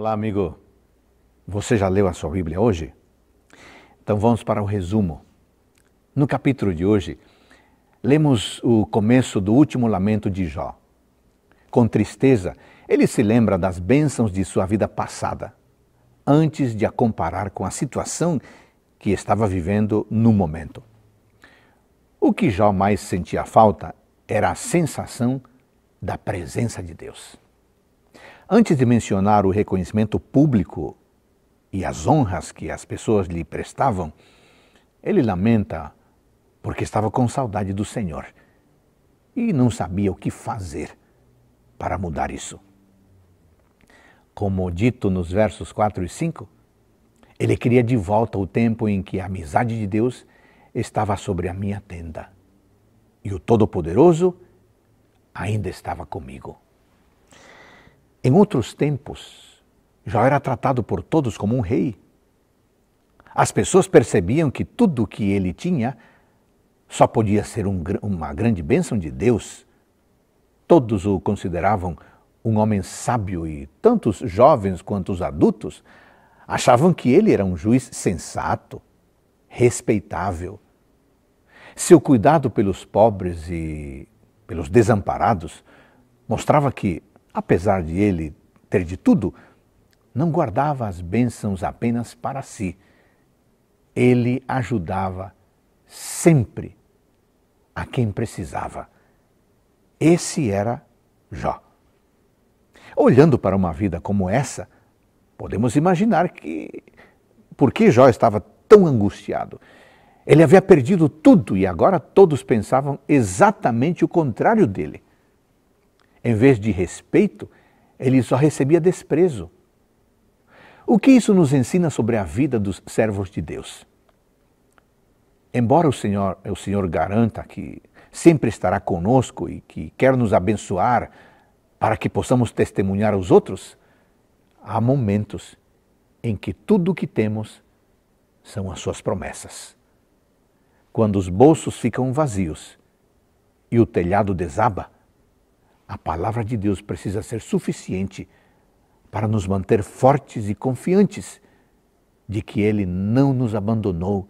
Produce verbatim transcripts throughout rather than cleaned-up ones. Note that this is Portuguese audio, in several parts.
Olá, amigo. Você já leu a sua Bíblia hoje? Então vamos para o resumo. No capítulo de hoje, lemos o começo do último lamento de Jó. Com tristeza, ele se lembra das bênçãos de sua vida passada, antes de a comparar com a situação que estava vivendo no momento. O que Jó mais sentia falta era a sensação da presença de Deus. Antes de mencionar o reconhecimento público e as honras que as pessoas lhe prestavam, ele lamenta porque estava com saudade do Senhor e não sabia o que fazer para mudar isso. Como dito nos versos quatro e cinco, ele queria de volta o tempo em que a amizade de Deus estava sobre a minha tenda e o Todo-Poderoso ainda estava comigo. Em outros tempos, Jó era tratado por todos como um rei. As pessoas percebiam que tudo o que ele tinha só podia ser um, uma grande bênção de Deus. Todos o consideravam um homem sábio e tanto os jovens quanto os adultos achavam que ele era um juiz sensato, respeitável. Seu cuidado pelos pobres e pelos desamparados mostrava que, apesar de ele ter de tudo, não guardava as bênçãos apenas para si. Ele ajudava sempre a quem precisava. Esse era Jó. Olhando para uma vida como essa, podemos imaginar que por que Jó estava tão angustiado. Ele havia perdido tudo e agora todos pensavam exatamente o contrário dele. Em vez de respeito, ele só recebia desprezo. O que isso nos ensina sobre a vida dos servos de Deus? Embora o Senhor, o Senhor garanta que sempre estará conosco e que quer nos abençoar para que possamos testemunhar aos outros, há momentos em que tudo o que temos são as suas promessas. Quando os bolsos ficam vazios e o telhado desaba, a palavra de Deus precisa ser suficiente para nos manter fortes e confiantes de que Ele não nos abandonou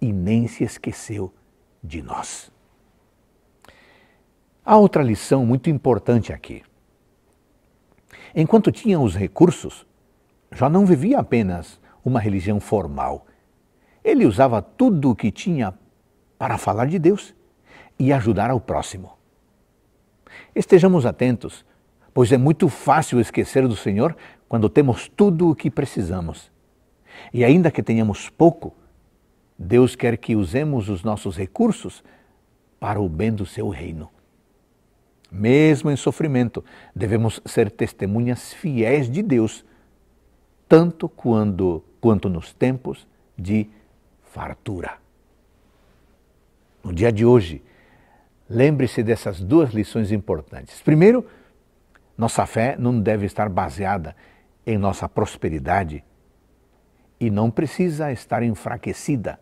e nem se esqueceu de nós. Há outra lição muito importante aqui. Enquanto tinha os recursos, Jó não vivia apenas uma religião formal. Ele usava tudo o que tinha para falar de Deus e ajudar ao próximo. Estejamos atentos, pois é muito fácil esquecer do Senhor quando temos tudo o que precisamos. E ainda que tenhamos pouco, Deus quer que usemos os nossos recursos para o bem do seu reino. Mesmo em sofrimento, devemos ser testemunhas fiéis de Deus, tanto quando, quanto nos tempos de fartura. No dia de hoje, lembre-se dessas duas lições importantes. Primeiro, nossa fé não deve estar baseada em nossa prosperidade e não precisa estar enfraquecida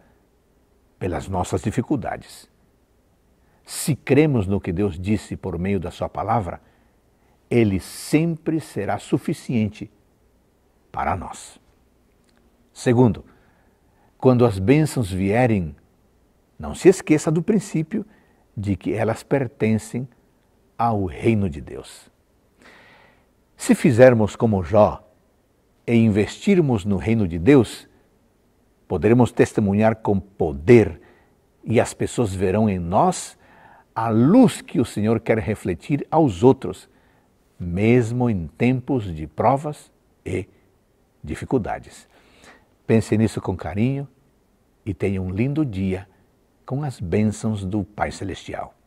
pelas nossas dificuldades. Se cremos no que Deus disse por meio da sua palavra, Ele sempre será suficiente para nós. Segundo, quando as bênçãos vierem, não se esqueça do princípio de que elas pertencem ao reino de Deus. Se fizermos como Jó e investirmos no reino de Deus, poderemos testemunhar com poder e as pessoas verão em nós a luz que o Senhor quer refletir aos outros, mesmo em tempos de provas e dificuldades. Pense nisso com carinho e tenha um lindo dia com as bênçãos do Pai Celestial.